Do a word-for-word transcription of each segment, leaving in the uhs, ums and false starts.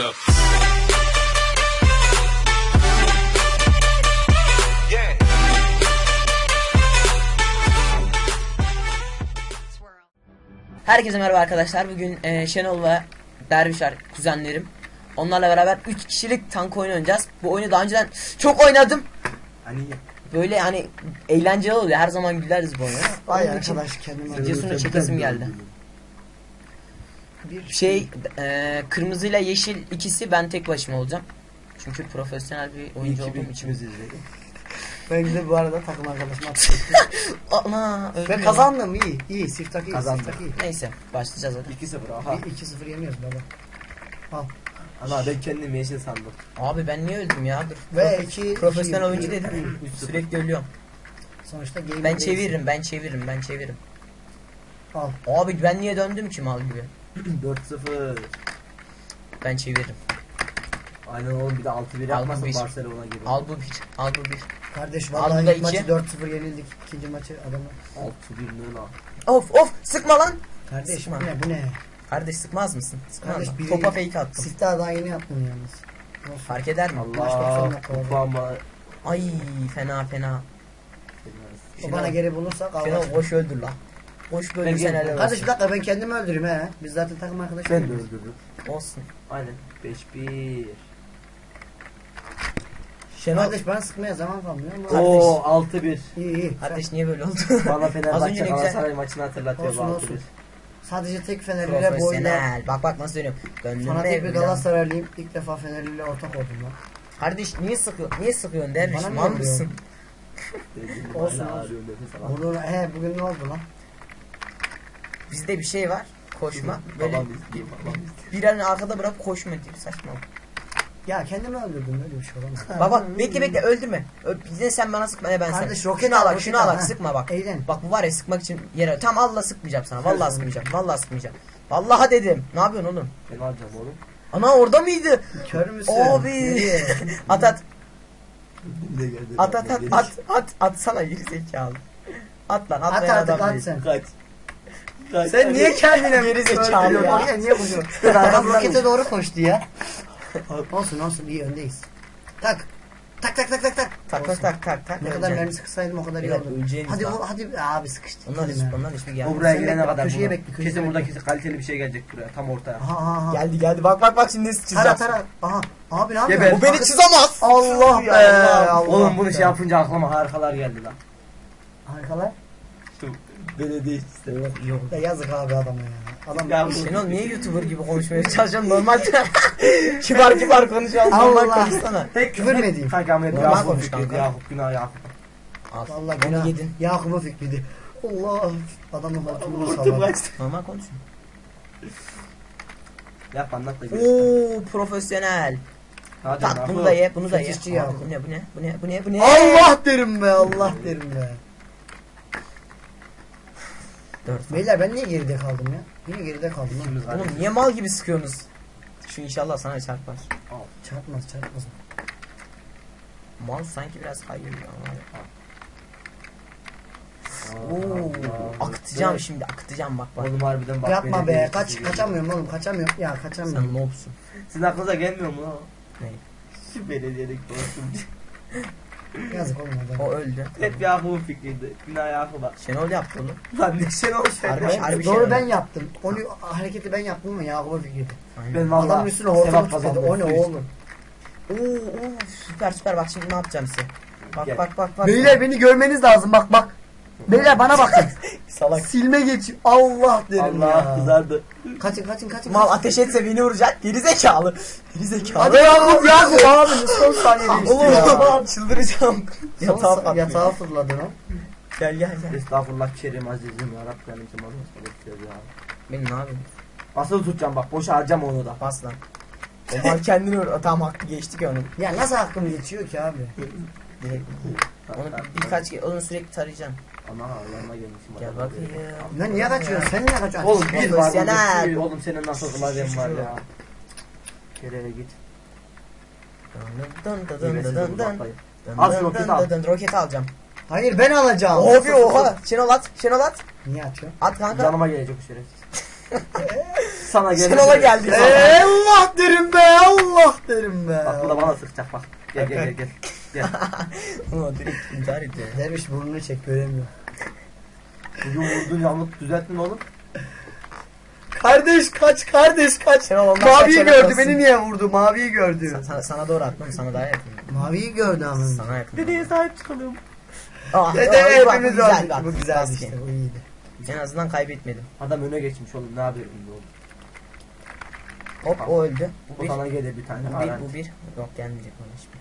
up. Herkese merhaba arkadaşlar. Bugün e, Şenol ve Dervişer kuzenlerim. Onlarla beraber üç kişilik tank oyunu oynayacağız. Bu oyunu daha önceden çok oynadım. Hani böyle hani eğlenceli oluyor. Her zaman güleriz bu oyuna. Vay arkadaş, kendime cesur çekesim geldi. Bir şey e, kırmızıyla yeşil ikisi ben tek başıma olacağım. Çünkü profesyonel bir oyuncu olduğum için. Ben de bu arada takım arkadaşım atıştı. Ana, ben kazandım, iyi. İyi, siftaki iyi. Kazandık. Neyse, başlayacağız hadi. iki sıfır aha. iki sıfır yeniyoruz baba. Al. Ana, ben kendimi yeşil sandım. Abi ben niye öldüm ya? Dur. Ve iki profesyonel oyuncu dedim. Sürekli ölüyorum. Sonuçta game. Ben çeviririm, ben çeviririm, ben çeviririm. Al. Abi ben niye döndüm ki mal gibi? dört sıfır. Ben çeviririm. Aynen oğlum, bir de altı bir yapmasın Barcelona gibi. Al bu bir, al bu bir. Kardeş vallahi ilk iki. Maçı dört sıfır yenildik. İkinci maçı adamı altı bir lan. Of of, sıkma lan. Kardeş sıkma. Bu ne bu ne? Kardeş sıkmaz mısın? Sıkma. Kardeş, topa fake attım. Siftah daha yeni yaptım yalnız. Olsun. Fark eder mi? Allah Allah. Ay fena fena. O bana geri bulursak Allah. Fena boş öldür lan. Boş böyle senelere. Kardeş bir dakika, ben kendimi öldüreyim he. Biz zaten takım arkadaşı. Ben de öldürdüm. Olsun. Aynen. beş bir. Şenol. Kardeş bana sıkmaya zaman kalmıyor mu? Oo altı bir. İyi iyi. Kardeş niye böyle oldu? Valla Fenerbahçe Galatasaray maçını hatırlatıyor bu altı bir. Sadece tek Fenerliyle boyuna. Bak bak nasıl dönüyorum. Sana tek bir Galatasaraylıyım. İlk defa Fenerliyle ortak oldum lan. Kardeş niye sıkıyorsun? Niye sıkıyorsun dermiş? Mal mısın? Olsun olsun. Olur he, bugün ne oldu lan? Bizde bir şey var. Koşma. Böyle bir an arkada bırak koşma diyor. Saçma. Ya kendimi öldürdün, öyle bir şey olamaz. Baba bekle bekle, öldürme. Yine sen bana sıkma, ne ben sana. Kardeş roketi al, şunu al, sıkma bak. Eğlen. Bak bu var ya, sıkmak için yere. Tam Allah sıkmayacağım sana. Vallahi sıkmayacağım. Vallahi sıkmayacağım. Vallahi dedim. Ne yapıyorsun oğlum? Ne alacağım oğlum? Ana orada mıydı? Kör müsün? Abi. at at. At at at at at at sana geri zekalı. At lan, at lan adam. Kaç. Kaç. Sen niye kendine geri zekalı ya? Niye vuruyorsun? Adam rokete doğru koştu ya. Olsun olsun, iyi öndeyiz. Tak. Tak tak tak tak tak. Tak tak tak tak tak. Ne kadar mermi sıksaydım o kadar iyi olurdu. Hadi o, hadi abi sıkıştı. Onlar hiç onlar hiçbir gelmedi. Buraya gelene kadar köşeye bekle. Kesin burada kesin kaliteli bir şey gelecek buraya, tam ortaya. Geldi geldi. Bak bak bak, şimdi çizeceğim. Aha. Abi ne yapıyorsun? O beni çizemez. Allah be. Oğlum bunu şey yapınca aklıma harikalar geldi lan. Harikalar? Belediye sistemi. Ya yazık abi adamı ya. Adam ya Şenol niye YouTuber gibi konuşmaya çalışıyorsun? Normal kibar kibar konuşalım. Allah konuşsana. Tek küfür mü edeyim? Kanka Ahmet Yakup fikriydi. Yakup günah Yakup. Allah günah yedin. Yakup'u fikriydi. Allah. Adamın hortumunu salladı. Normal konuşun. Yap anlat da gel. Ooo profesyonel. Tak bunu da ye, bunu da ye. Bu ne bu ne bu ne bu ne bu ne? Allah derim be, Allah derim be. Beyler ben niye geride kaldım ya? Yine geride kaldım lan. Oğlum niye mal gibi sıkıyorsunuz? Şu inşallah sana çarpar. Al. Çarpmaz çarpmaz. Mal sanki biraz hayırlı ama. Ooo. Akıtacağım şimdi, akıtacağım bak bak. Oğlum harbiden bak. Yapma be, kaç kaçamıyorum oğlum, kaçamıyorum ya, kaçamıyorum. Sen ne olsun? Sizin aklınıza gelmiyor mu lan? Ne? Şu belediyelik dostum. Yazık oğlum adam. O öldü. Hep Yakup'un fikriydi. Günah Yakup'a bak. Şenol yaptı onu. Lan ne Şenol Şenol. Doğru ben yaptım. Onu hareketi ben yaptım mı Yakup'un fikriydi. Ben vallahi adamın üstüne hortum tutmadı. O ne oğlum? Oo oo süper süper, bak şimdi ne yapacağım size. Bak gel. Bak bak bak. Beyler ya, beni görmeniz lazım, bak bak. Beyler bana bakın. Salak. Silme geçiyor. Allah derim Allah ya. Allah kızardı. Kaçın kaçın kaçın. Mal ateş etse beni vuracak. Geri zekalı. Geri zekalı. Hadi Yakup Yakup abi. Son saniyede. Oğlum çıldıracağım. Yatağa, yatağa fırladın ha. Gel gel gel. Estağfurullah kerim azizim ya Rabbim. Benim ya. Benim ne yapayım? Asıl tutacağım bak. Boşa harcam onu da. Bas lan. Oman kendini vur. Tamam hakkı geçtik ya onun. Ya nasıl hakkım geçiyor ki abi? Onu birkaç kez onu sürekli tarayacağım. Ama Allah'ıma gelmişim. Gel bak ya. Lan niye kaçıyorsun? Sen niye kaçıyorsun? Oğlum bir var. Oğlum senin nasıl kılavyen var ya. Kerere git. Az roketi al. Roketi alacağım. Hayır ben alacağım. Oha oha. Şenol at. Şenol at. Niye atıyor? At kanka. Canıma gelecek bu şerefsiz. Sana gelecek. Şenol'a geldi. Allah derim. derim be, Allah derim be. Bak bu da bana sıkacak bak. Gel gel gel gel. Gel. Ulan direkt intihar ediyor. Derviş burnunu çek, göremiyor. Bugün vurduğun yamuk düzelttin oğlum. Kardeş kaç, kardeş kaç. Maviyi gördü, beni niye vurdu? Maviyi gördü. Sa sana, sana doğru atmam, sana daha yakın. Maviyi gördü ama. Sana yakın. Dedeye sahip çıkalım. Ah, dede hepimiz öldük. Bu güzeldi işte, bu iyiydi. En azından kaybetmedim. Adam öne geçmiş oğlum, ne yapıyorum bu oğlum? Hop o öldü. Bu bana gelir bir tane. Bu bir, bu bir. Yok gelmeyecek bana hiçbir.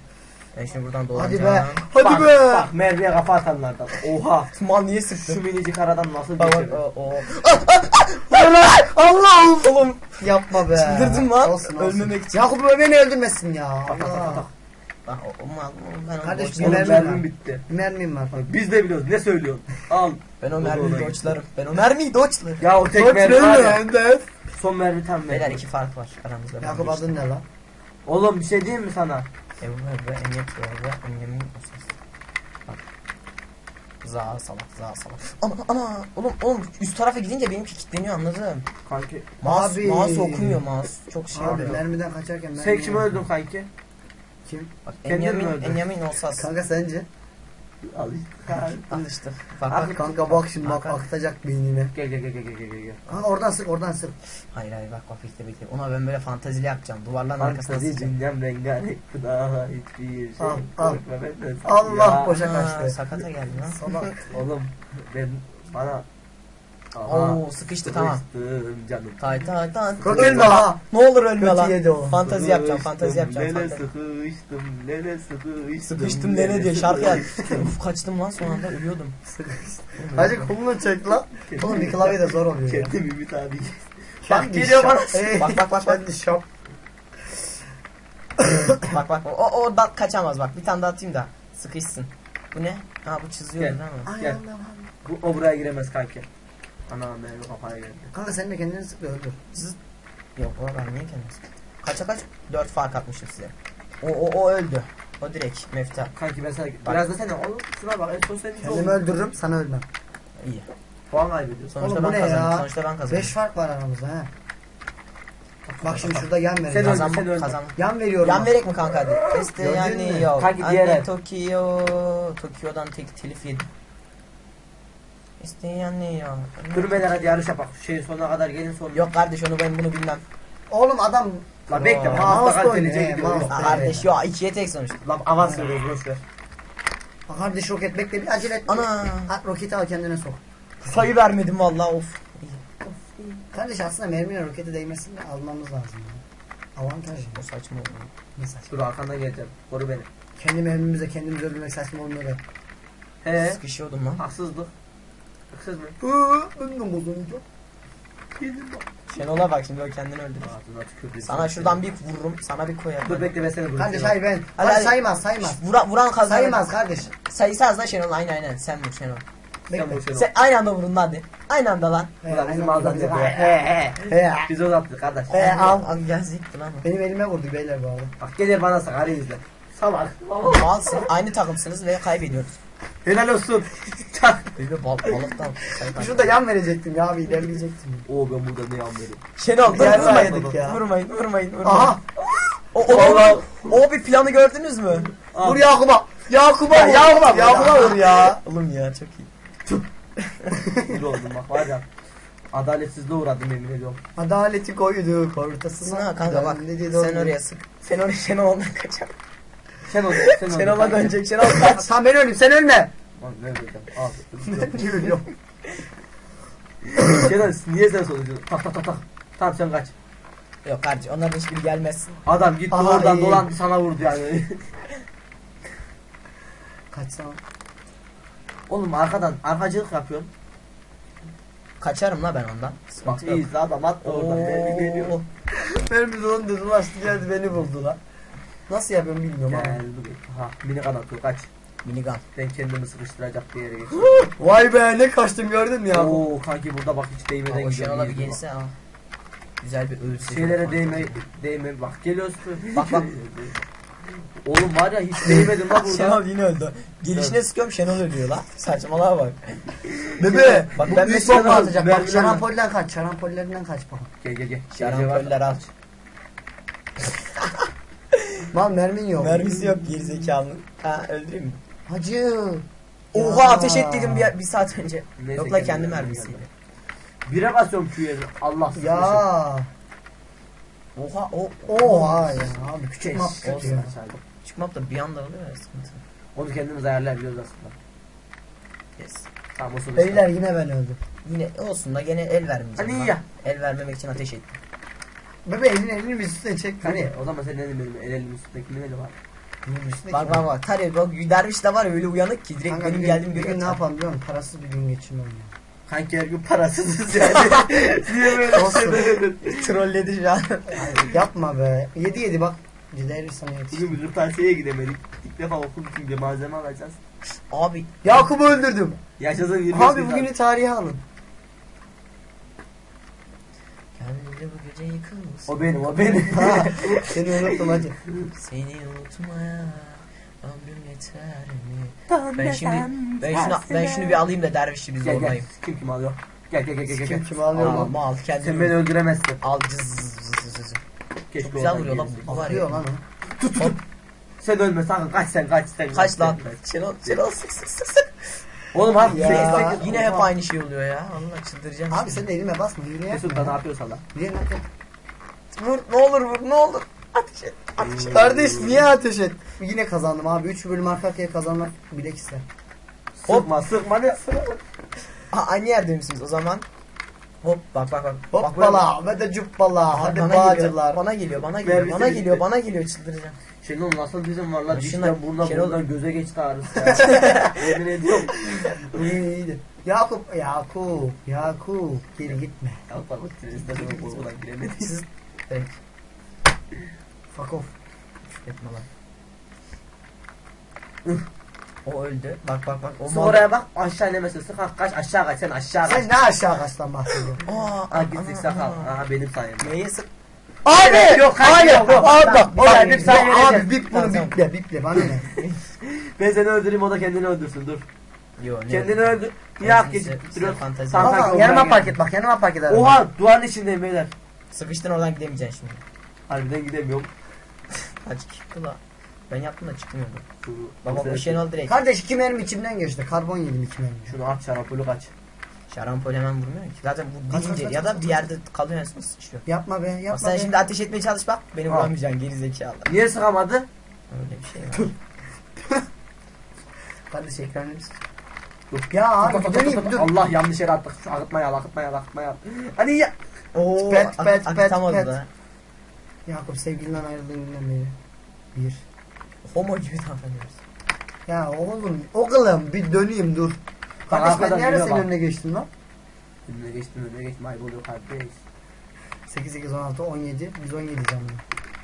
Ben şimdi buradan dolanacağım. Hadi be, hadi bak, be. Bak Merve'ye kafa atanlardan. Oha. Mal niye sıktın? Şu minicik aradan nasıl geçiyor? O. Allah'ım. Oğlum yapma be. Çıldırdım lan. Olsun, olsun. Ölmemek için. Yakup beni öldürmesin ya. Bak bak bak. Bak o mal. Ben kardeş mermim bitti. Mermim var. Biz de biliyoruz. Ne söylüyorsun? Al. Ben o mermiyi doçlarım. Ben o mermiyi doçlarım. Ya o tek mermi var ya. Son mermi tam mermi. Beyler iki fark var aramızda. Yakup adın ne lan? Oğlum bir şey diyeyim mi sana? Ebu Hebe, Emniyet Beyazı, Annemin Asası. Bak. Zaha salak, zaha salak. Ama, ama, oğlum, oğlum üst tarafa gidince benimki kilitleniyor, anladın? Kanki. Mouse, mouse okumuyor, mouse. Çok şey abi, mermiden kaçarken ben... Sen kim öldün kanki? Kim? Bak, Annemin Asası. Kanka sence? Alıştık. Bak kanka bak şimdi bak akıtacak beynine. Gel gel gel gel gel gel. Kanka oradan sık, oradan sık. Hayır hayır bak bak bekle bekle. Ona ben böyle fantazili yapacağım. Duvarların arkasına sıkacağım. Fantezi cümlem rengarenk daha hiçbir şey. Al al. Allah boşa kaçtı. Sakata geldi lan. Salak. Oğlum ben bana. Ooo sıkıştı tamam. Canım. Tay tay tay. Ölme ha. Ne olur ölme lan. Fantezi yapacağım, fantezi yapacağım. Nene sıkıştım, nene sıkıştım. Sıkıştım nene diye şarkı yap. Uf kaçtım lan son anda ölüyordum. Sıkıştım. Hacı kolunu çek lan. Oğlum bir klavye de zor oluyor ya. Kendi Mimit abi. Bak geliyor bana. Bak bak bak. Kendi şap. Bak bak. O o da kaçamaz bak. Bir tane daha atayım da sıkışsın. Bu ne? Ha bu çiziyor değil mi? Gel. Bu o buraya giremez kanki. Ana mermi kafaya geldi. Kanka sen de kendini sıkla öldür. Zıt. Yok o ben niye kendini sıkla? Kaça kaç? dört fark atmışım size. O o o öldü. O direkt mefta. Kanki ben sana bak. Biraz da sen oğlum şuna bak. En son senin kendimi oldu. Öldürürüm sana ölmem. İyi. Puan kaybediyor. Sonuçta oğlum, ben kazandım. Ya? Sonuçta ben kazandım. beş fark var aramızda he. Bak, bak şimdi bak. Şurada yan veriyorum. Sen kazan, öldün. Kazan. Yan veriyorum. Yan verek mi kanka hadi? İşte yani yok. Kanka diğer Tokyo. Tokyo'dan tek telif yedim. İsteyen ne ya? Dur beyler hadi yarış yapak. Şeyin sonuna kadar gelin sonra. Yok kardeş onu ben bunu bilmem. Oğlum adam. La bekle. Avans dönecek. Kardeş ya ikiye tek sonuç. Lan avans veriyoruz boşver. Kardeş roket bekle bir acele et. Ana. Roketi al kendine sok. Sayı vermedim vallahi of. Kardeş aslında mermiyle rokete değmesin de almamız lazım. Avantaj. O saçma oldu. Ne saçma. Dur arkandan geleceğim. Koru beni. Kendi mermimize kendimiz öldürmek saçma olmuyor da. He. Sıkışıyordum lan. Haksızlık. Kız mı? Hııı önüm bozulunca Şenol'a bak şimdi o kendini öldürür. Sana şuradan bir vururum, sana bir koyarım. Dur bekle ben seni vururum. Kardeş hayır ben hadi, hadi saymaz saymaz. Vura, vuran kazanır. Saymaz kardeş. Sayısı az lan Şenol aynen aynen sen vur Şenol. Sen vur Şenol. Sen aynı anda vurun lan hadi. Aynı anda lan. Ulan bizim ağzına bize koyar. Heee heee. Biz onu attık kardeş. Heee al al yazıktı lan. Benim elime vurdu beyler bu arada. Bak gelir bana sakar izle. Salak. Malsın aynı takımsınız ve kaybediyoruz. Helal olsun. Böyle bal balıktan. Şurada yan verecektim ya abi ilerleyecektim. Oo ben burada ne yan vereyim? Şenol vurmayın ya. Vurmayın vurmayın vurmayın. Aha. O o o, o bir planı gördünüz mü? Vur Yakup'a. Yakup'a ya, Yakup'a. Yakup'a vur ya. Oğlum ya çok iyi. Dur oldum bak var ya. Adaletsizliğe uğradım emin ediyorum. Adaleti koyduk ortasına. Kanka bak sen oraya sık. Sen oraya Şenol ondan kaçar. Şenol, Şenol. Şenol'a dönecek. Şenol kaç. Tamam ben öleyim sen ölme. Lan ne öleceğim? Ağzı. Ne ölüyorum? Şenol niye sen soruyorsun? Tak tak tak tak. Tamam sen kaç. Yok kardeşim onların hiçbiri gelmez. Adam gitti aha, oradan iyi. Dolan sana vurdu yani. Kaçsam. Oğlum arkadan arkacılık yapıyorsun. Kaçarım la ben ondan. Bak iyiyiz la adam attı oradan. Beni geliyor. Benim biz onun düzü ulaştı geldi beni buldu la. Nasıl yapıyorum bilmiyorum ama. Ha minigun atıyor kaç. Minigun. Ben kendimi sıkıştıracak bir yere geçtim. Vay be ne kaçtım gördün ya. Oo kanki burada bak hiç değmeden gidiyor. O Şenol'a bir gelse ama. Güzel bir ölçü. Şeylere değme, değme bak geliyorsun. Bak bak. Oğlum var ya hiç değmedim la burada. Şenol yine öldü. Gelişine sıkıyorum Şenol ölüyor la. Saçmalığa bak. Bebe. Bak ben bir Şenol atacak. Bak şarampolden kaç. Şarampollerden kaç bak. Gel gel gel. Şarampoller al. Lan mermin yok. Mermisi yok gerizekalı. Ha öldüreyim mi? Hacı. Oha ya. Ateş et dedim bir, bir saat önce. Neyse, yok la kendi mermisiyle. Bire basıyorum Q'ye. Allah ya. Oha o oha ya. Abi küçük map kötü ya. Küçük map da bir anda oluyor ya sıkıntı. Onu kendimiz ayarlayabiliyoruz aslında. Yes. Tamam, beyler yine ben öldüm. Yine olsun da gene el vermeyeceğim. Hani el vermemek için ateş ettim. Bebe elin elini üstüne çek. Hani o zaman senin elin benim el elimin üstündeki neli var? Bak bak bak Tarih bak derviş de var öyle uyanık ki direkt kanka benim geldiğim bir gün, gün ne yapalım biliyor musun? Parasız bir gün geçirmem ya. Kanka her gün parasızız yani. Niye böyle şey trolledi şu an. Yapma be. Yedi yedi bak. Gidelim sana yetişti. Bugün müdürtasiye'ye gidemedik. İlk defa okul içinde malzeme alacağız. Abi Yakup'u öldürdüm. Yaşasın yirmi beş. Abi bugünü tarihe alın. Kendini bu gece yıkılmasın. O benim o benim. Ha, seni unuttum hacı. Seni unutmaya ömrüm yeter mi? Doğru ben şimdi ben şunu, ben şunu bir alayım da dervişi biz zorlayayım. Kim kim alıyor? Gel gel gel gel. Kim kim alıyor? Al, al kendini. Sen beni öldüremezsin. Al cız. Keşke güzel vuruyor lan bu var ya lan. Tut tut. Sen ölme sakın kaç sen kaç sen. Kaç lan. Şenol Şenol sık sık sık sık. Oğlum abi ya. Yine hep aynı şey oluyor ya. Allah çıldıracağım. Abi sen de elime basma. Mesut da ne yapıyorsan lan. Niye lan? Vur ne olur vur ne olur. Ateş et. Ateş et. Kardeş niye ateş et? Yine kazandım abi. üç bölüm arka arkaya kazanmak bilek ister. Sıkma sıkma ne sıkma. Aynı yerde misiniz o zaman? Hop bak bak bak. Hoppala ve de cuppala. Hadi bacılar. Bana geliyor bana geliyor bana geliyor bana geliyor çıldıracağım. Şenol nasıl bizim var lan dişten buradan buradan göze geçti ağrısı ya. Yemin ediyorum. İyi iyiydi. Yakup Yakup Yakup geri gitme. Yakup bak sizden buradan giremediniz. Peki. Fuck off. Etme lan. O öldü. Bak bak bak. O oraya bak. Aşağı inemezsin. Sıkak kaç. Aşağı kaç. Sen aşağı kaç. Sen ne aşağı kaçtan bahsediyorsun? Aa gittik sakal. Aha benim sayemde. Neye sık? Abi! Yok hayır. Abi bak. Oraya bir saniye vereceğim. Abi bip bunu biple. Biple bana ne? Ben seni öldüreyim o da kendini öldürsün. Dur. Kendini öldür. Yak geçip duruyor. Bak yanıma park et. Bak yanıma park et. Oha duvarın içindeyim beyler. Sıkıştın oradan gidemeyeceksin şimdi. Harbiden gidemiyorum. Hadi kula. Ben yaptım da çıkmıyordu. Baba bu Şenol direkt. Kardeş iki mermi içimden geçti. Karbon yedim iki mermi. Şunu at şarampolu kaç. Şarampol hemen vurmuyor ki. Zaten bu kaç, deyince kaç, ya da kaç, bir yerde kalıyorsun sıçıyor. Yapma be yapma. Bak, sen be. Şimdi ateş etmeye çalış bak. Beni vuramayacaksın gerizekalı. Niye sıkamadı? Öyle bir şey var. Kardeş ekranını mı sıçıyor? Ya abi döneyim dur. Allah yanlış yere attık. Şu akıtma yal akıtma yal akıtma yal. Hadi ya. Ooo akıtamadı da. Yakup sevgilinden ayrıldığın günden beri. Bir. Homo gibi davranıyoruz. Ya oğlum, oğlum bir döneyim dur. Kardeş ben nerede senin önüne geçtim lan? Önüne geçtim, önüne geçtim. Ayboluyor kardeş. sekiz, sekiz, on altı, on yedi. Biz on yedi canlı.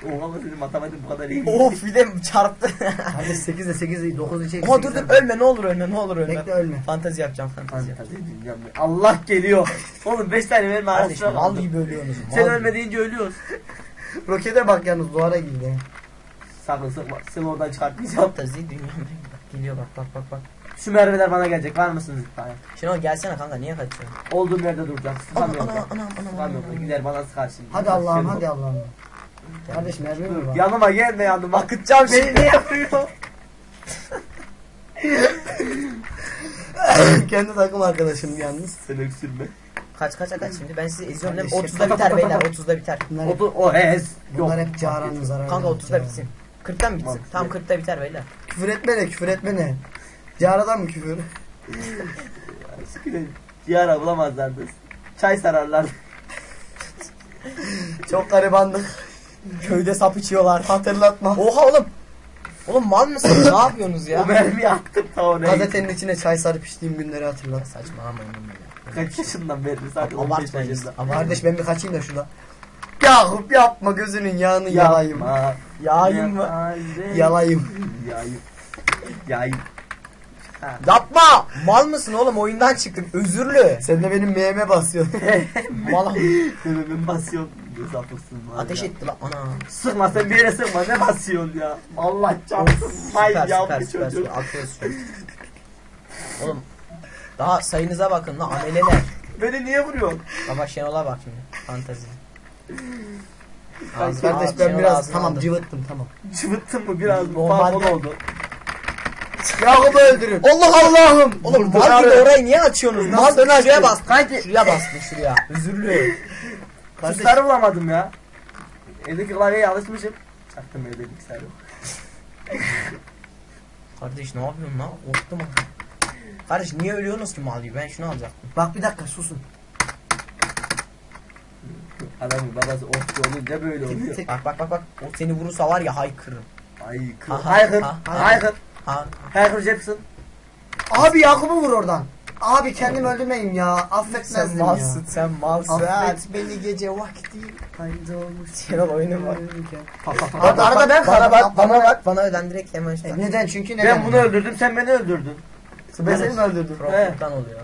Oha benim matematik bu kadar iyi. Of bir de çarptı. Kardeş sekiz ile sekiz, dokuz ile çekti. Oha dur dur ölme ne olur ölme ne olur ölme. Bekle ölme. Fantezi yapacağım fantezi yapacağım. Allah geliyor. Oğlum beş tane verme arkadaşlar. Mal gibi ölüyorsunuz. Sen ölme deyince ölüyoruz. Rokete bak yalnız duvara girdi. Sakın sıkma. Seni oradan çıkartmayacağım. Zil dünyamda geliyor bak bak bak bak. Şu mermiler bana gelecek. Var mısınız lütfen? Şenol gelsene kanka niye kaçıyorsun? Olduğum yerde duracağım. Sıkamıyorum. Anam anam anam. Gider bana sıkar şimdi. Hadi Allah'ım hadi Allah'ım. Kardeş mermi mi var? Yanıma gelme yanıma. Akıtacağım seni. Ne yapıyor? Kendi takım arkadaşım yalnız. Sen öksürme. Kaç kaça kaç şimdi ben sizi izliyorum değil mi? otuzda biter beyler otuzda biter. O ez. Bunlar hep çağıranız aranız. Kanka otuzda bitsin. kırktan bitsin. Tam kırkta biter beyler. Küfür etme ne küfür etme ne? Ciğaradan mı küfür? Ciğara bulamazlardı. Çay sararlardı. Çok garibanlık. Köyde sap içiyorlar. Hatırlatma. Oha oğlum. Oğlum mal mısınız? Ne yapıyorsunuz ya? O mermiyi attım ta oraya. Gazetenin içine çay sarıp içtiğim günleri hatırlat. Saçmalamayın bunu. Kaç yaşından beri zaten on beş yaşında. Kardeş ben bir kaçayım da şurada. Yakup yapma gözünün yağını yalayım. Yağayım mı? Yalayım. Yağayım. Yağayım. Yapma! Mal mısın oğlum? Oyundan çıktın. Özürlü. Sen de benim meme basıyorsun. Malam. Memem basıyorsun. Ateş etti lan. Ana. Sıkma sen bir yere sıkma. Ne basıyorsun ya? Allah çarpsın. Hay yavru çocuğum. Oğlum. Daha sayınıza bakın lan. Ameleler. Beni niye vuruyorsun? Baba Şenol'a bak şimdi. Fantezi. Kardeş ben şey biraz tamam cıvıttım tamam. Cıvıttım mı biraz normal oldu. Yakup'u öldürün. Allah Allah'ım. Oğlum harbi orayı niye açıyorsunuz? Nasıl döner? Şuraya bas. Kanki şuraya bastım şuraya. Özür dilerim. Kuşları bulamadım ya. Evdeki klavyeye alışmışım. Çaktım evde bilgisayar yok. Kardeş ne yapıyorsun lan? Ortum mu? Kardeş niye ölüyorsunuz ki malıyı? Ben şunu alacaktım. Bak bir dakika susun. Adamın babası ortu olunca böyle oluyor. Bak bak bak bak. O seni vurursa var ya haykırırım. Haykır. Haykır. Haykır. Haykır Jepson. Abi Yakup'u vur oradan. Abi kendim öldürmeyim ya. Affetmezdim sen malsın, ya. Sen malsın sen malsın. Affet beni gece vakti. Haydi olmuş. Şenol oyunu var. Arada arada ben bana bak bana bak bana öden direkt hemen şey. Neden? Çünkü neden? Ben bunu öldürdüm sen beni öldürdün. Ben seni öldürdüm. Robotan oluyor.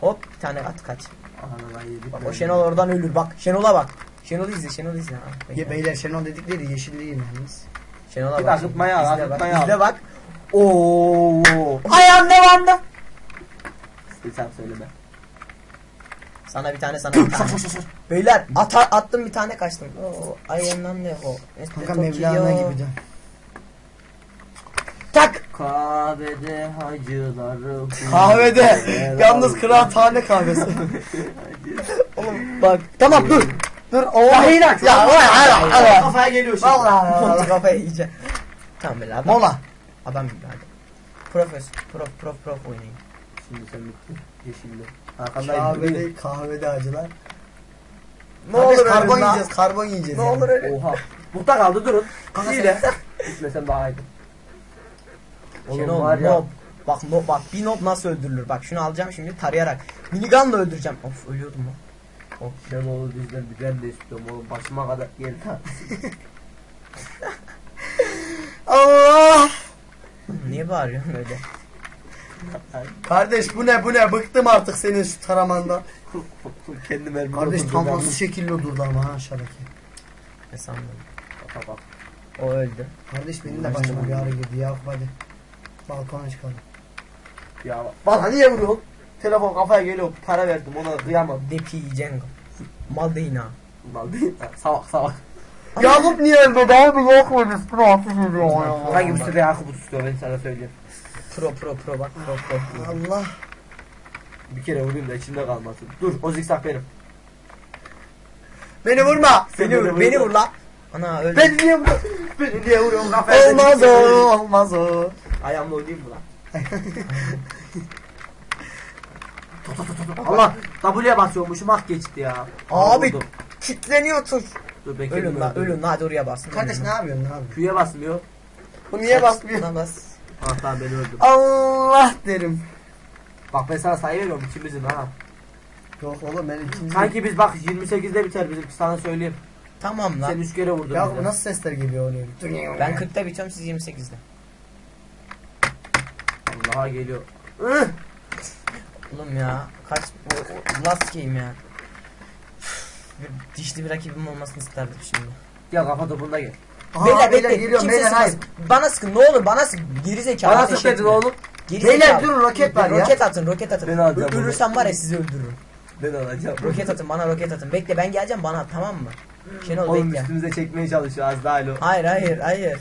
Hop bir tane at kaç. Bak o Şenol oradan ölür bak. Şenol'a bak. Şenol'u izle Şenol'u izle. Ya beyler Şenol dedikleri yeşilliği yalnız. Şenol'a bak. Akıtmaya al akıtmaya al. İzle bak. Ooo. Ayağım devamlı. Sen söyleme. Sana bir tane sana bir tane. Beyler at, attım bir tane kaçtım. Oo, ay annem ne o. Kanka Mevlana gibi can. Tak. Kahvede hacılarım. Kahvede. Yalnız kıraathane kahvesi. Oğlum bak. Tamam dur. Dur. Hayır ya. Ya kafaya geliyor şimdi. Vallahi kafaya yiyecek. Tamam beyler. Mola. Adam gibi hadi. Profes. Prof prof prof oynayın. Şimdi sen bitti. Yeşilli. Kahvede, kahvede acılar. Ne olur öyle karbon yiyeceğiz, karbon yiyeceğiz. Ne yani. Olur öyle. Oha. Muhta kaldı durun. Kafasıyla. İçmesen daha iyiydi. Oğlum Şenol, var ya. Nob. Bak nob, bak bir nob nasıl öldürülür. Bak şunu alacağım şimdi tarayarak. Minigunla öldüreceğim. Of ölüyordum lan. Of Şenol'u bizden ben de istiyorum oğlum. Başıma kadar geldi. Allah! Niye bağırıyorsun öyle? Kardeş bu ne bu ne bıktım artık senin şu taramandan. Kendim kardeş tamansız şekilli durdu ama ha aşağıdaki. Ne sandın? Bak bak. O öldü. Kardeş benim de başıma bir ara girdi ya hadi. Balkona çıkalım. Ya bana niye vuruyorsun? Telefon kafaya geliyor para verdim ona kıyamam. Depi yiyeceksin. Maldina. Maldina. Salak salak. Yakup niye öldü? Daha bir yok mu? Üstüne atış ediyor ya. Hangi bir süre Yakup'u tutuyor ben sana söyleyeyim. Pro pro pro bak pro pro. Allah. Bir kere vurayım da içinde kalmasın. Dur o zikzak benim. Beni vurma. Seni beni vur, vur beni vur la. Ana öldü. Beni niye vur? Beni niye vuruyorsun kafaya? Olmaz o olmaz o. Ayağımla oynayayım mı lan? Allah W'ye basıyormuşum hak geçti ya. Abi kitleniyor tuz. Dur bekle. Ölün la ölün hadi oraya basın. Kardeş ne yapıyorsun ne yapıyorsun? Q'ye basmıyor. Bu niye basmıyor? Buna bas. Hatta ben öldüm. Allah derim. Bak ben sana sayı veriyorum ikimizin ha. Yok oğlum ben ikimizin. Sanki biz bak yirmi sekizde biter bizim sana söyleyeyim. Tamam lan. Sen üç kere vurdun. Ya bu nasıl sesler geliyor oraya? Ben kırkta bitiyorum siz yirmi sekizde. Allah'a geliyor. Oğlum ya kaç last game ya. Bir dişli bir rakibim olmasını isterdim şimdi. Ya kafa topunda gel. Beyler beyler geliyor beyler hayır. Bana sıkın ne olur bana sıkın geri zekalı. Bana sık dedin oğlum. Beyler durun roket var ya. Roket atın roket atın. Öldürürsem var ya sizi öldürürüm. Ben alacağım. Roket atın bana roket atın. Bekle ben geleceğim bana at tamam mı? Şenol bekle. Oğlum üstümüze çekmeye çalışıyor az daha lo. Hayır hayır hayır.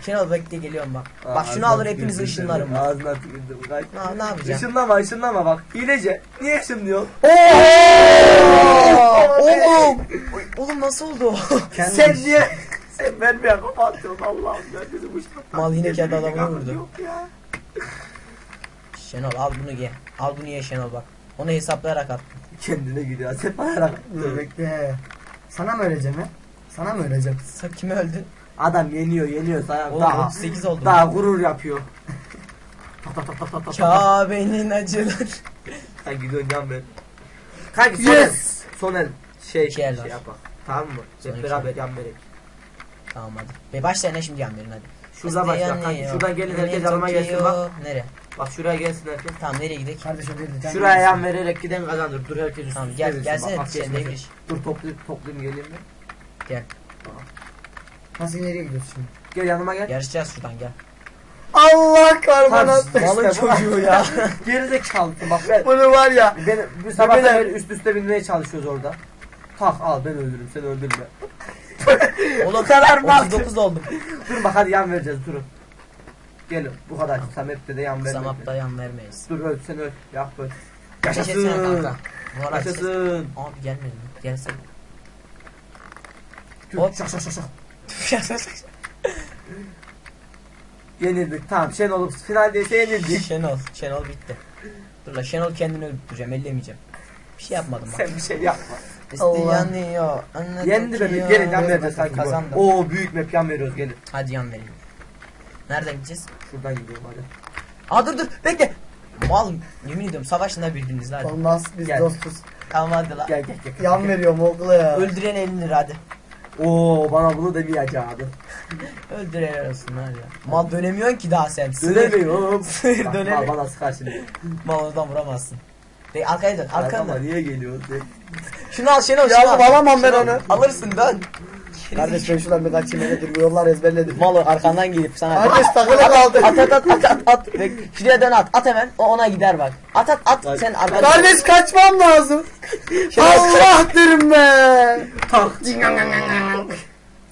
Şenol bekle geliyorum bak. Bak şunu alır hepiniz ışınlarım. Ağzına tıkırdım. Ne yapacağım? Işınlama ışınlama bak. Hilece. Niye ışınlıyor? Oğlum. Oğlum nasıl oldu? Sen niye? Ben bir akıp atıyorsun Allah'ım ben bu işte. Mal yine kendi adamını vurdu. Şenol al bunu ye. Al bunu ye Şenol bak. Onu hesaplayarak at. Kendine gidiyor hesaplayarak attı. Bekle. Sana mı öleceğim he? Sana mı öleceğim? Sen kime öldün? Adam yeniyor yeniyor. Oğlum daha, otuz sekiz oldu. Daha gurur yapıyor. Kabe'nin acılar. Sen gidiyorsun can ben. Kanki son el. Son el. Şey, şey yapalım. Tamam mı? Hep beraber yan vereyim. Tamam hadi. Be başlayın ha şimdi yan verin hadi. Şurada başla kanka. Şuradan gelin herkes yanıma gelsin bak. Nereye? Bak şuraya gelsin herkes. Tamam nereye gidelim? Kardeşim gidelim. Şuraya yan vererek giden kazanır. Dur herkes üstüne. Tamam gel gelsene sen de giriş. Dur toplayıp toplayayım geleyim mi? Gel. Tamam. Nasıl nereye gidiyorsun şimdi? Gel yanıma gel. Yarışacağız şuradan gel. Allah karbonat. Malın çocuğu ya. Geride kaldı bak. Bunu var ya. Ben bu sabah üst üste binmeye çalışıyoruz orada. Tak al ben öldürürüm seni öldürme. O kadar mı? otuz dokuz oldum. Dur bak hadi yan vereceğiz durun. Gelin bu kadar. Samet'te de yan vermeyiz. Samet'te yan vermeyiz. Dur öl sen öl. Yap öl. Yaşasın. Yaşasın. Abi gelmedi. Gelsene. Hop şak şak şak şak. Yenildik tamam. Şenol'u finaldeyse yenildik. Şenol. Şenol bitti. Dur la Şenol kendini öldüreceğim. Ellemeyeceğim. Bir şey yapmadım bak. Sen bir şey yapma. Yanıyor. Yendi beni. Gelin yan vereceğiz sanki. Kazandım. Oo büyük map yan veriyoruz gelin. Hadi yan verelim. Nereden gideceğiz? Şuradan gidiyorum hadi. Aa dur dur bekle. Mal yemin ediyorum savaşında birbirinizle hadi. Olmaz biz gel. Dostuz. Tamam hadi la. Gel gel gel. Yan gel. Veriyorum oğlu ya. Öldüren elini hadi. Oo bana bunu demeyeceğim abi. Öldüren olsun hadi ya. Mal dönemiyorsun ki daha sen. Dönemiyorum. Sıyır dönemiyorum. Bana sıkar şimdi. Mal oradan vuramazsın. Be arkaya dön arkaya dön. Niye geliyorsun? Şunu al Şenol. Ya alamam ben onu. Alırsın dön. Kardeş ben şuradan bir kaç çimene yollar ezberledim. Malı arkandan gelip sana. Kardeş takılı kaldı. At at at at at. Şuraya dön at. At hemen. O ona gider bak. At at at. Bak. Sen arkadan. Kardeş kaçmam lazım. Allah derim be. Tak. Ding dong dong.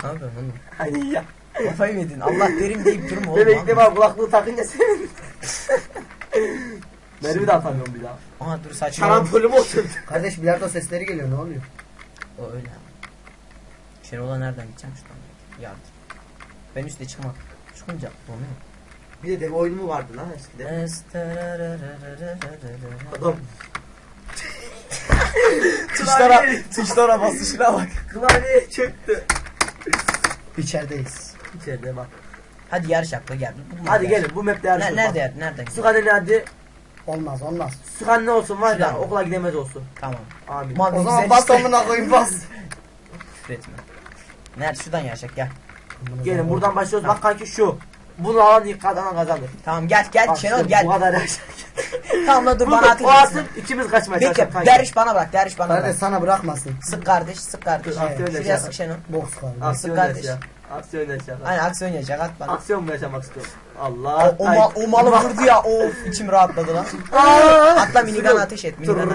Abi bunu. Ay ya. Kafayı mı yedin? Allah derim deyip durma oğlum. Bebekte var kulaklığı takınca senin. Mermi de atamıyorum bir daha. Aha dur saçma. Trampolim oturdu. Kardeş bilardo sesleri geliyor ne oluyor? O öyle. Şenol'a nereden gideceğim şuradan? Yardım. Ben üstte çıkmam. Çıkınca donuyor. Bir de dev oyunu mu vardı lan eskiden? Adam. Tuşlara, tuşlara basışına bak. Klavyeye çöktü. İçerideyiz. İçeride bak. Hadi yarış yapma gel. Hadi gelin bu map'te yarış yapma. Nerede yarış? Nereden? Sukadeli hadi. Olmaz olmaz. Sukan ne olsun var ya okula gidemez olsun. Tamam. Amin. O zaman bas amına koyayım bas. Etme. Nerede şuradan yaşak gel. Gelin buradan başlıyoruz. Tamam. Bak kanki şu. Bunu alan ilk kazanan kazanır. Tamam gel gel ah, Şenol gel. Bu kadar yaşak. Tamam da dur bana atın. O atın ikimiz kaçmayız. Bekle Derviş bana bırak. Derviş bana bırak. Sana bırakmasın. Sık kardeş sık kardeş. Şuraya sık Şenol. Boks kardeş. Sık kardeş. Aksiyon yaşa. Aynen aksiyon yaşa. At bana. Aksiyon mu yaşamak istiyorum? Allah. O, o, ma o malı vurdu ya. Of içim rahatladı lan. Atla minigun ateş et. Minigun ateş.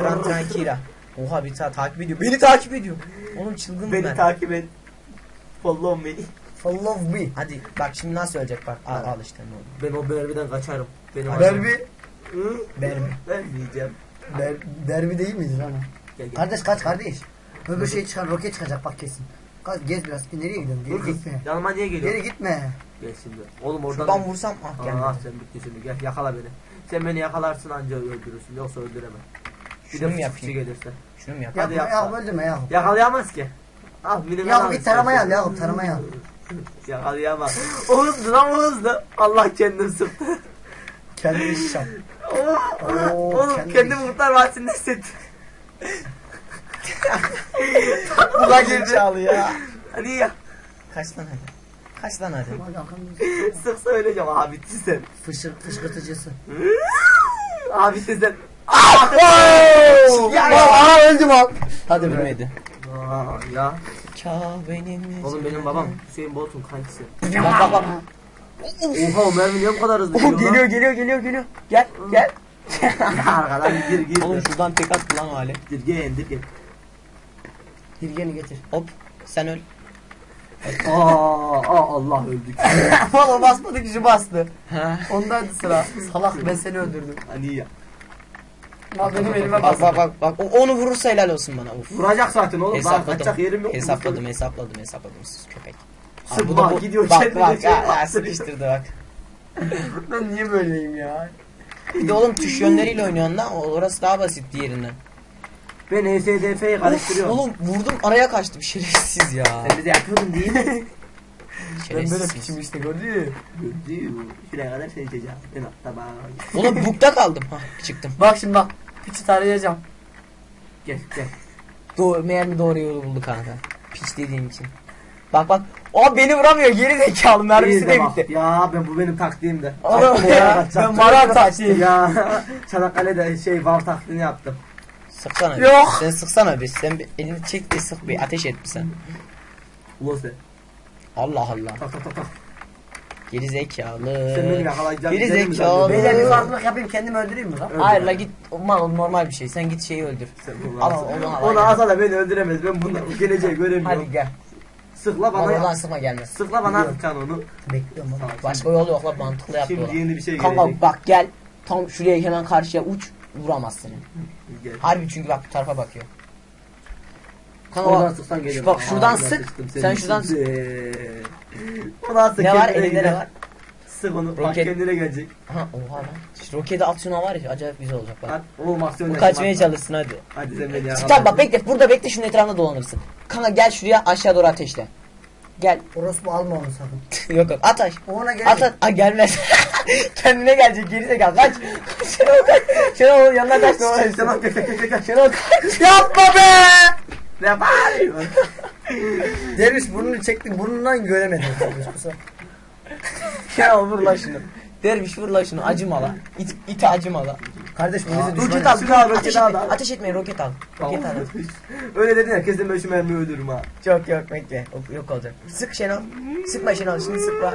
Tran tran kira. Oha bir ta takip ediyor. Beni takip ediyor. Oğlum çılgın beni ben. Takip et. Follow me. Follow me. Hadi bak şimdi nasıl ölecek bak. Al, al işte ne oldu. Ben o Berbi'den kaçarım. Benim Berbi. Hı? Berbi. Ben diyeceğim. Ber Berbi değil miyiz lan? Kardeş kaç kardeş. Böyle şey çıkar roket çıkacak bak kesin. Kaç gez biraz. Nereye gidiyorsun? Geri gitme. Yanıma niye geliyorsun? Geri gitme. Gel şimdi. Oğlum oradan. Şuradan vursam ah gel. Ah sen bitti şimdi gel yakala beni. Sen beni yakalarsın ancak öldürürsün. Yoksa öldüremem. Bir şunu de yapayım gelirse. Şunu mu yapayım? Hadi yap. Ya öldürme ya. Yakalayamaz ki. Ah minimum. Ya bir taramaya al ya, taramaya al. Yakalayamaz. O hızlı lan o hızlı. Allah kendini sıktı. Kendini şap. Oğlum kendimi kurtar vaatinde hissettim. Buna girdi. Hadi ya. Kaç lan hadi. Kaç lan hadi. Sıksa öleceğim abi sen. Fışır fışkırtıcısı. Abi sizden. Ah! Aa öldüm abi. Hadi ölmedi. Aa ya. Kabe'nin. Oğlum benim babam Hüseyin Bolt'un kankisi. Bak bak. Oha o mermi niye bu kadar hızlı geliyor lan? Geliyor geliyor geliyor geliyor. Gel gel. Arkadan gir gir. Oğlum şuradan tek at lan hale. Dirgen dirgen. Dirgeni getir. Hop sen öl. Aa Allah öldük. Valla basmadı kişi bastı. Ondaydı sıra. Salak ben seni öldürdüm. Hani ya. Bak benim elime bak bak bak bak onu vurursa helal olsun bana. Of. Vuracak zaten oğlum. Kaçacak yerim yok. Hesapladım hesapladım hesapladım siz köpek. Abi bu da bu, gidiyor bak, kendine. Bak bak sıkıştırdı bak. Ben niye böyleyim ya? Bir de oğlum tuş yönleriyle oynuyorsun lan. Orası daha basit diğerinden. Ben E S D F'yi karıştırıyorum. Oğlum vurdum araya kaçtım şerefsiz ya. Sen de yapıyordun değil mi? Ben böyle piçim işte gördüğü. Gördüğü. Şuraya kadar seni içeceğim. Ben hatta bana. Oğlum bukta kaldım. Hah çıktım. Bak şimdi bak. Piçi tarayacağım. Gel gel. Doğru, meğer mi doğru yolu buldu kanka. Piç dediğin için. Bak bak. O beni vuramıyor. Geri zekalı. Mermisi de bitti. Ya ben bu benim taktiğimdi. Oğlum ya. Ben maral taktiği. Ya. Çanakkale'de şey var taktiğini yaptım. Sıksana bir. Yok. Sen sıksana bir. Sen bir elini çek de sık bir. Ateş et bir sen. Ulan sen. Allah Allah. Tak tak tak. Geri zekalı. Geri zekalı. Beyler bir farklılık yapayım, kendimi öldüreyim mi lan? Hayır la git, mal normal bir şey. Sen git şeyi öldür. Ama onu asa da beni öldüremez. Ben bunu geleceği göremiyorum. Hadi gel. Sıkla bana. Vallahi sıkma gelmez. Sıkla bana kanunu. Bekliyorum. Başka yol yok la, mantıklı yap. Şimdi yeni bir şey gelecek. Kanka bak gel. Tam şuraya hemen karşıya uç, vuramazsın. Harbi çünkü bak bu tarafa bakıyor. Kanka şu, bak şuradan sık. Sen şuradan sık. Oradan sık. Ne var elinde, ne var? Sık onu. Roket. Bak kendine gelecek. Ha, oha lan. İşte roketi aksiyona var ya, acayip güzel olacak bak. Oğlum aksiyon. Bu kaçmaya çalışsın hadi. Hadi sen beni ya. Tamam bak bekle, burada bekle, şunun etrafında dolanırsın. Kanka gel şuraya, aşağı doğru ateşle. Gel. Orospu alma onu sakın. Yok yok at aç. Ona gel. At at. Aa, gelmez. Kendine gelecek, geri zekalı kaç. Şenol kaç. Şenol yanına kaç. Şenol kaç. Şenol kaç. Yapma be. Ne bağırıyorsun? Derviş burnunu çekti, burnundan göremedim. Ya vur la şunu. Derviş vur la şunu, acıma la. İt, it acıma la. Kardeş bunu bize düşman. Roket al, roket al. Ateş etmeyin, roket al. Roket al. Öyle dedin ya, kesin ben şu mermiyi öldürürüm ha. Çok yok bekle, yok olacak. Sık Şenol. Sıkma Şenol, şimdi sıkma.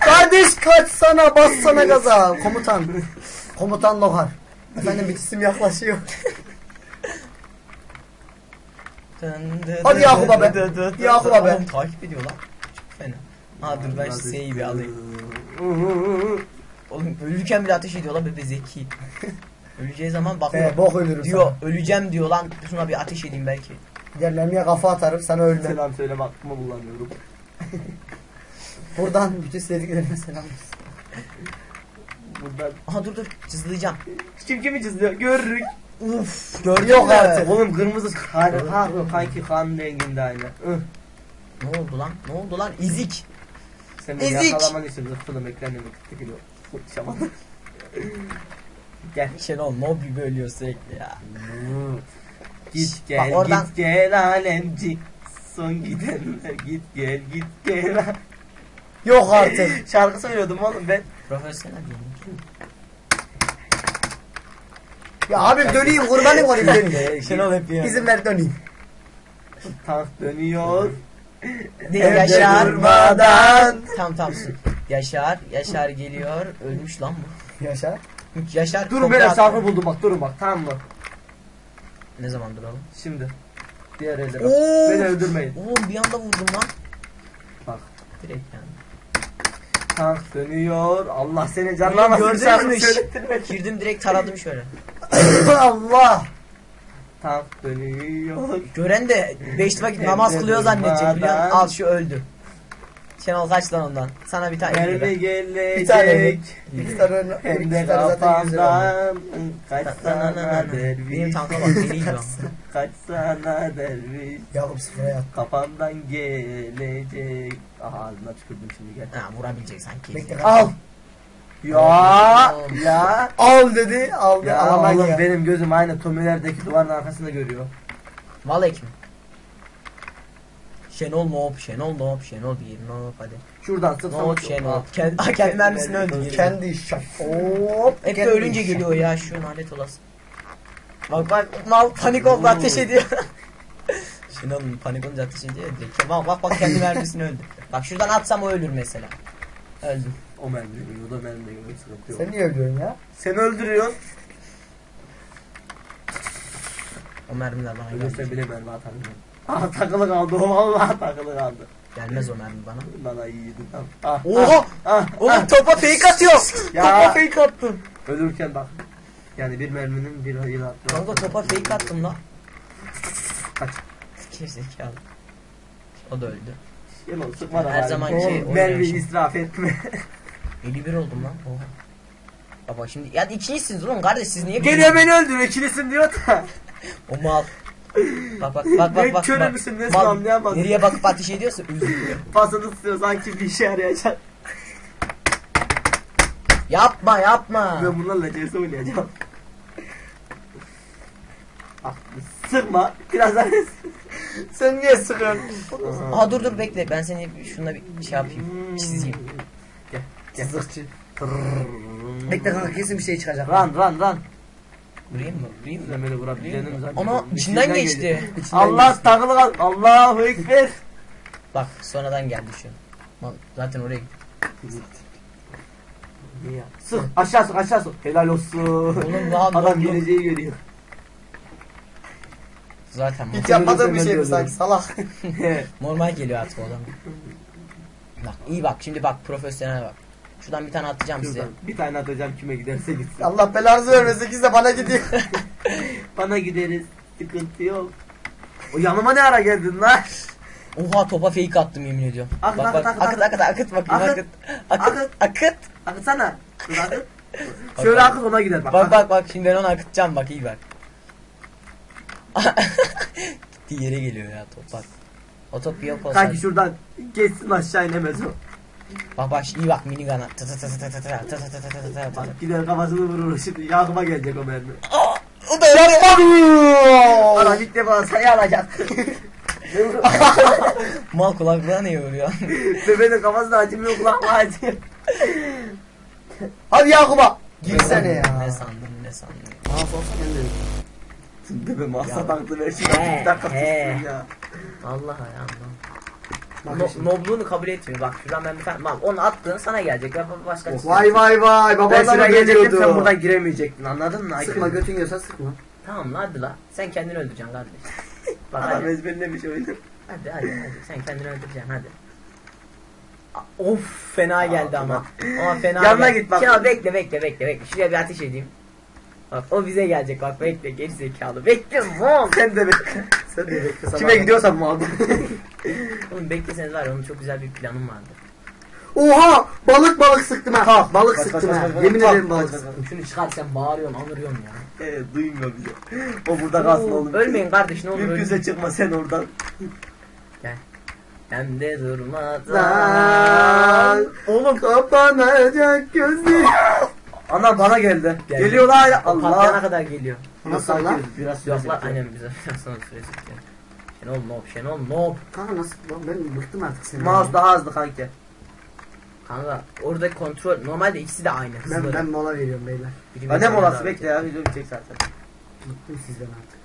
Kardeş kaçsana, bassana gaza. Komutan. Komutan Lohar. Efendim bitisim yaklaşıyor. Hadi Yakup'a be. Yakup'a be. Takip ediyor lan. Çok fena. Ha dur ben S'yi bir alayım. Oğlum ölürken bile ateş ediyor lan, bebe zeki. Öleceği zaman bak diyor, öleceğim diyor lan, şuna bir ateş edeyim belki. Diğerlerine kafa atarım, sana ölme. Selam söyle, aklımı bulamıyorum. Buradan bütün sevdiklerime selam olsun. Buradan. Aha dur dur cızlayacağım. Kim kimi cızlıyor görürük. Uff yok artık. Oğlum kırmızı kan, ha kanki kan renginde aynı. Ne oldu lan? Ne oldu lan? İzik. Sen beni yakalaman için zıptılım, ekranımı gitti gidiyor. Kurtuşamadım. Gel Şenol, mob gibi ölüyor sürekli ya. Git gel git gel alemci. Son gidenler git gel git gel. Yok artık. Şarkı söylüyordum oğlum ben. Profesyonel diyorum. Ya abi döneyim, kurbanım olayım döneyim. Şenol hep ya. İzin ver döneyim. Tank dönüyor. Yaşarmadan. Tam tam sus. Yaşar, Yaşar geliyor. Ölmüş lan bu. Yaşar. Yaşar. Durun ben sarfı buldum bak, durun bak tamam mı? Ne zaman duralım? Şimdi. Diğer elde bak. Beni öldürmeyin. Oğlum bir anda vurdum lan. Bak. Direkt yani. Tank dönüyor. Allah seni canına gördün mü? Girdim direkt taradım şöyle. Allah. Tank dönüyor. Gören de beş vakit namaz kılıyor zannedecek. Ulan al şu öldü. Şenol kaç lan ondan. Sana bir tane verme gelecek. Bir tane. Bir tane zaten. Kaç sana derviş. Benim tanka bak geliyor. Kaç sana derviş. Yakup sıfıra yat. Kafandan gelecek. Aha ağzına tükürdüm şimdi gel. Ha vurabilecek sanki. Al. Ya ya al dedi, aldı. Ya oğlum benim gözüm aynı Tommy'lerdeki duvarın arkasında görüyor. Vallahi kim? Şenol noob, Şenol noob, Şenol bir noob hadi. Şuradan sık noob Şenol. Kendi kendi mermisini öldü. Kendi şak. Hop hep de ölünce geliyor ya şu lanet olası. Bak bak mal panik oldu, ateş ediyor. Şenol panik olunca ateş ediyor direkt. Bak bak bak kendi mermisini öldü. Bak şuradan atsam o ölür mesela. Öldü. O mermi geliyor, o da mermi geliyor, sıkıntı yok. Sen niye öldürüyorsun ya? Sen öldürüyorsun. O mermiler bana geldi. Ölürse bile mermi atarım ben. Aa takılı kaldı o, valla takılı kaldı. Gelmez o mermi bana. Bana iyiydi tam. Ah, oha! Ah, oğlum ah, topa fake atıyor! Ya. Topa fake attın. Ölürken bak. Yani bir merminin bir hayır attı. Kanka topa fake attım lan. Kaç. Gerizekalı. O da öldü. Şenol sıkma da. Her zaman şey. Mermi israf etme. elli bir oldum lan. Oha. Baba şimdi ya ikilisiniz oğlum kardeş, siz niye? Geliyor beni öldürüyor, ikilisin diyor da. O mal. Bak bak bak bak bak. Körü müsün ne anlayamadım. Nereye bakıp ateş ediyorsa üzülüyor. Pasını tutuyor sanki bir işe yarayacak. Yapma yapma. Ben bunlarla C S oynayacağım. Sıkma biraz daha. Sen niye sıkıyorsun? Aha dur dur bekle, ben seni şununla bir şey yapayım, çizeyim. Gel gel. Zırhçı. Bekle kanka, kesin bir şey çıkacak. Run run run. Vurayım mı? Vurayım mı? Ömer'i vurabileceğini zaten. Ama içinden geçti. Allah takılı kal. Allahu Ekber. Bak sonradan geldi şu. Zaten oraya gittik. Sık aşağı sık aşağı sık. Helal olsun. Oğlum, adam, adam geleceği görüyor. Zaten hiç yapmadığım bir şey mi sanki salak. Normal geliyor artık oğlum. Bak iyi bak şimdi bak profesyonel bak. Şuradan bir tane atacağım şuradan size. Bir tane atacağım kime giderse gitsin. Allah belanızı vermesin ki de bana gidiyor. Bana gideriz. Sıkıntı yok. O yanıma ne ara geldin lan? Oha topa fake attım yemin ediyorum. Akıt bak, akıt, bak, akıt, akıt, akıt akıt akıt bakayım akıt. Akıt akıt. Akıt. Akıtsana. Akıt. Şöyle akıt ona gider bak. Bak bak bak şimdi ben onu akıtacağım bak iyi bak. Gittiği yere geliyor ya top bak. O top yok olsaydı. Sanki şuradan geçsin aşağı inemez o. Bak bak iyi bak minigana. Tı tı tı tı tı tı tı tı tı tı. Bak gider kafasını vurur şimdi yakıma gelecek o mermi. O da öyle. Ana ilk defa sayı alacak. Mal kulaklığa niye vuruyor? Bebeğin kafasına acımıyor kulaklığa acıyor. Hadi Yakup'a. Girsene ya. Ne sandın ne sandın. Mahf olsun kendini. Bebe mahsa taktı ver şimdi iki dakika tutsun ya. Allah Allah. No, nobluğunu kabul etmiyor bak şuradan ben bir tane. Bak onu attığın sana gelecek. Başka oh, vay vay vay babalarına gelecektim sen buradan giremeyecektin anladın mı? Sıkma götün yiyorsa sıkma. Tamam lan hadi la sen kendini öldüreceksin kardeşim. Bak, adam hadi. Ezberlemiş oyunu. Hadi hadi hadi sen kendini öldüreceksin hadi. Of fena aa, geldi ama. Ama fena yanına gel git bak. Şenol bekle bekle bekle bekle. Şuraya bir ateş edeyim. Bak o bize gelecek bak bekle geri zekalı. Bekle mal. Sen de bekle. Sen de bekle. Kime gidiyorsan mal. Oğlum bekleseniz var ya onun çok güzel bir planım vardı. Oha! Balık balık sıktım ha. ha balık bak, sıktım bak, ha. Bak, yemin ederim balık bak, sıktım. Bak. Şunu çıkar sen bağırıyorsun, anırıyorsun ya. Evet duymuyor bizi. O burada kalsın oğlum. Ölmeyin kardeş ne olur. Mümkünse çıkma sen oradan. Gel. Hem de durmadan. Oğlum kapanacak gözlerim. Ana bana geldi. Geldi. Geliyor la Allah. Patlayana kadar geliyor. Nasıl lan? Biraz silahlar annem bize biraz sonra sürecek ya. Şenol nope, Şenol nope. Kanka nasıl lan ben bıktım artık seni. Mouse daha hızlı kanka. Kanka orada kontrol normalde ikisi de aynı hızlı. Ben, ben mola veriyorum beyler. Birim annem molası bekle ya video bitecek zaten. Bıktım sizden artık.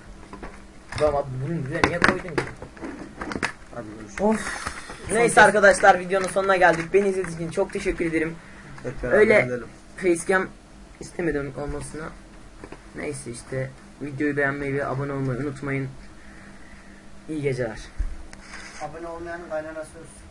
Tamam bunu bize niye koydun ki? Hadi görüşürüz. Of. Neyse arkadaşlar videonun sonuna geldik. Beni izlediğiniz için çok teşekkür ederim. Tekrar öyle facecam istemedim olmasına. Neyse işte videoyu beğenmeyi ve abone olmayı unutmayın. İyi geceler. Abone olmayan kaynanası